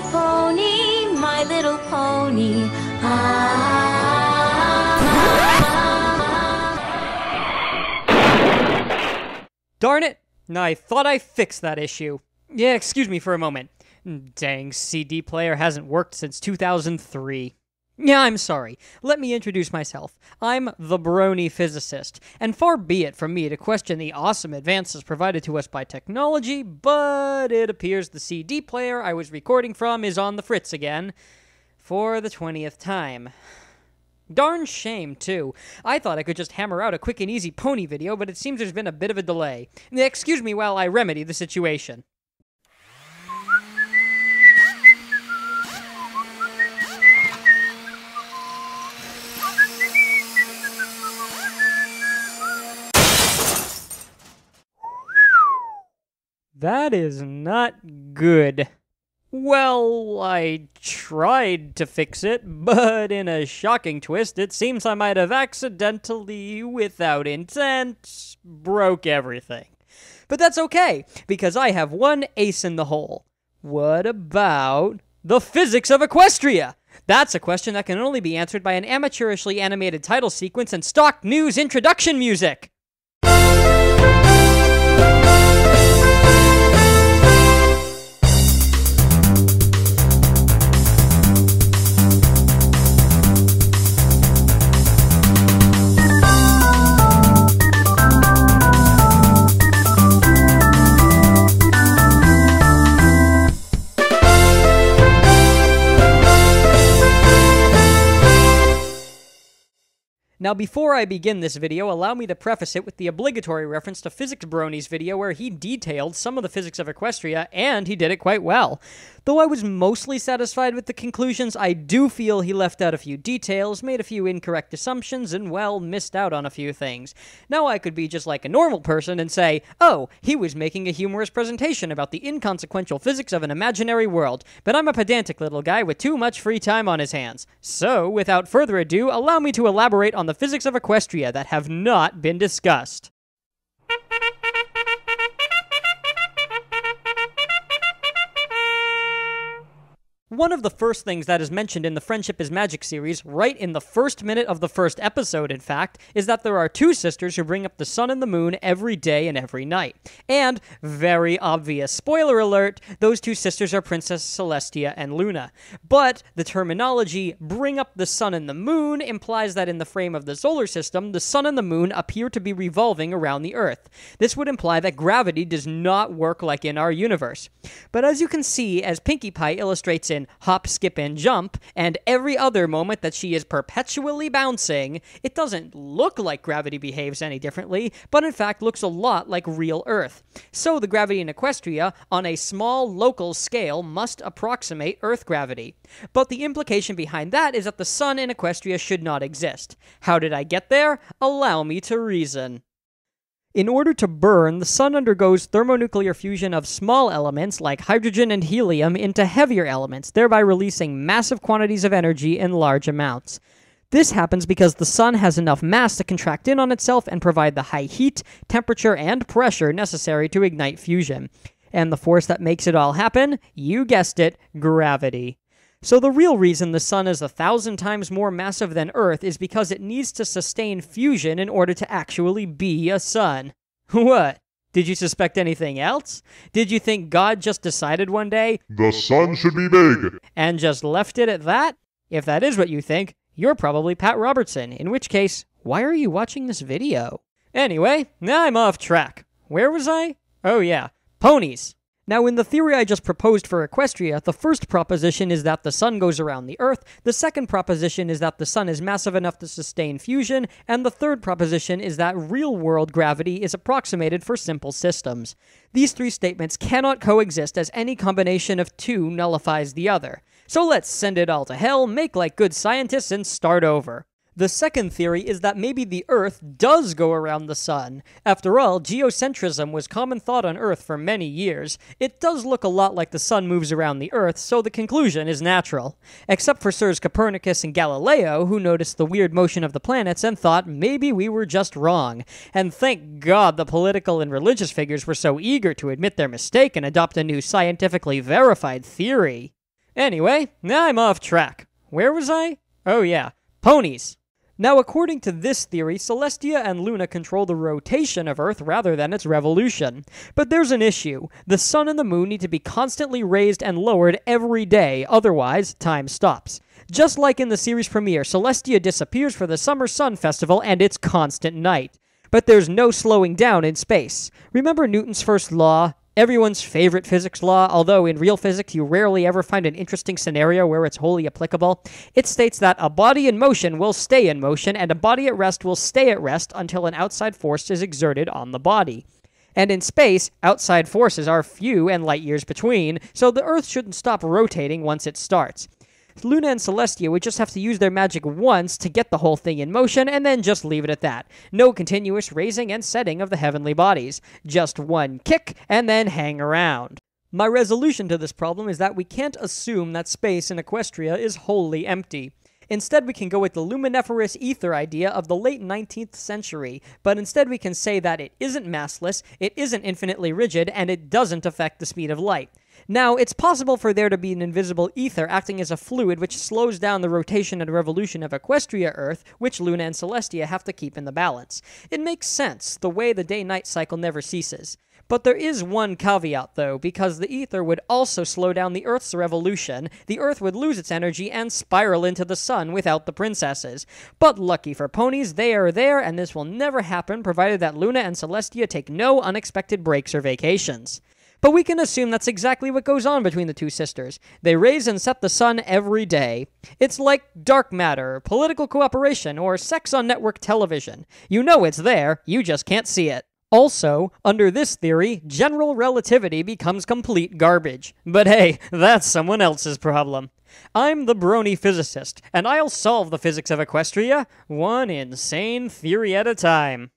little pony, my little pony. Darn it! I thought I fixed that issue. Yeah, excuse me for a moment. Dang, CD player hasn't worked since 2003. Yeah, I'm sorry. Let me introduce myself. I'm the Brony Physicist, and far be it from me to question the awesome advances provided to us by technology, but it appears the CD player I was recording from is on the fritz again, for the 20th time. Darn shame, too. I thought I could just hammer out a quick and easy pony video, but it seems there's been a bit of a delay. Excuse me while I remedy the situation. That is not good. Well, I tried to fix it, but in a shocking twist, it seems I might have accidentally, without intent, broke everything. But that's okay, because I have one ace in the hole. What about the physics of Equestria? That's a question that can only be answered by an amateurishly animated title sequence and stock news introduction music. Now, before I begin this video, allow me to preface it with the obligatory reference to Physics Brony's video where he detailed some of the physics of Equestria, and he did it quite well. Though I was mostly satisfied with the conclusions, I do feel he left out a few details, made a few incorrect assumptions, and, well, missed out on a few things. Now I could be just like a normal person and say, oh, he was making a humorous presentation about the inconsequential physics of an imaginary world, but I'm a pedantic little guy with too much free time on his hands. So, without further ado, allow me to elaborate on the physics of Equestria that have not been discussed. One of the first things that is mentioned in the Friendship is Magic series, right in the first minute of the first episode, in fact, is that there are two sisters who bring up the sun and the moon every day and every night. And, very obvious spoiler alert, those two sisters are Princess Celestia and Luna. But the terminology, bring up the sun and the moon, implies that in the frame of the solar system, the sun and the moon appear to be revolving around the Earth. This would imply that gravity does not work like in our universe. But as you can see, as Pinkie Pie illustrates in Hop, Skip, and Jump, and every other moment that she is perpetually bouncing, it doesn't look like gravity behaves any differently, but in fact looks a lot like real Earth. So the gravity in Equestria, on a small local scale, must approximate Earth gravity. But the implication behind that is that the sun in Equestria should not exist. How did I get there? Allow me to reason. In order to burn, the sun undergoes thermonuclear fusion of small elements like hydrogen and helium into heavier elements, thereby releasing massive quantities of energy in large amounts. This happens because the sun has enough mass to contract in on itself and provide the high heat, temperature, and pressure necessary to ignite fusion. And the force that makes it all happen? You guessed it, gravity. So the real reason the sun is 1,000 times more massive than Earth is because it needs to sustain fusion in order to actually be a sun. What? Did you suspect anything else? Did you think God just decided one day, the sun should be big, and just left it at that? If that is what you think, you're probably Pat Robertson, in which case, why are you watching this video? Anyway, now I'm off track. Where was I? Oh yeah, ponies. Now, in the theory I just proposed for Equestria, the first proposition is that the sun goes around the Earth, the second proposition is that the sun is massive enough to sustain fusion, and the third proposition is that real-world gravity is approximated for simple systems. These three statements cannot coexist, as any combination of two nullifies the other. So let's send it all to hell, make like good scientists, and start over. The second theory is that maybe the Earth does go around the sun. After all, geocentrism was common thought on Earth for many years. It does look a lot like the sun moves around the Earth, so the conclusion is natural. Except for Sirs Copernicus and Galileo, who noticed the weird motion of the planets and thought maybe we were just wrong. And thank God the political and religious figures were so eager to admit their mistake and adopt a new scientifically verified theory. Anyway, now I'm off track. Where was I? Oh yeah, ponies. Now, according to this theory, Celestia and Luna control the rotation of Earth rather than its revolution. But there's an issue. The sun and the moon need to be constantly raised and lowered every day, otherwise time stops. Just like in the series premiere, Celestia disappears for the Summer Sun Festival and it's constant night. But there's no slowing down in space. Remember Newton's first law? Everyone's favorite physics law, although in real physics you rarely ever find an interesting scenario where it's wholly applicable. It states that a body in motion will stay in motion, and a body at rest will stay at rest until an outside force is exerted on the body. And in space, outside forces are few and light years between, so the Earth shouldn't stop rotating once it starts. Luna and Celestia would just have to use their magic once to get the whole thing in motion, and then just leave it at that. No continuous raising and setting of the heavenly bodies. Just one kick, and then hang around. My resolution to this problem is that we can't assume that space in Equestria is wholly empty. Instead, we can go with the luminiferous ether idea of the late 19th century, but instead we can say that it isn't massless, it isn't infinitely rigid, and it doesn't affect the speed of light. Now, it's possible for there to be an invisible ether acting as a fluid which slows down the rotation and revolution of Equestria Earth, which Luna and Celestia have to keep in the balance. It makes sense, the way the day-night cycle never ceases. But there is one caveat, though, because the ether would also slow down the Earth's revolution, the Earth would lose its energy and spiral into the sun without the princesses. But lucky for ponies, they are there, and this will never happen provided that Luna and Celestia take no unexpected breaks or vacations. But we can assume that's exactly what goes on between the two sisters. They raise and set the sun every day. It's like dark matter, political cooperation, or sex on network television. You know it's there, you just can't see it. Also, under this theory, general relativity becomes complete garbage. But hey, that's someone else's problem. I'm the brony physicist, and I'll solve the physics of Equestria, one insane theory at a time.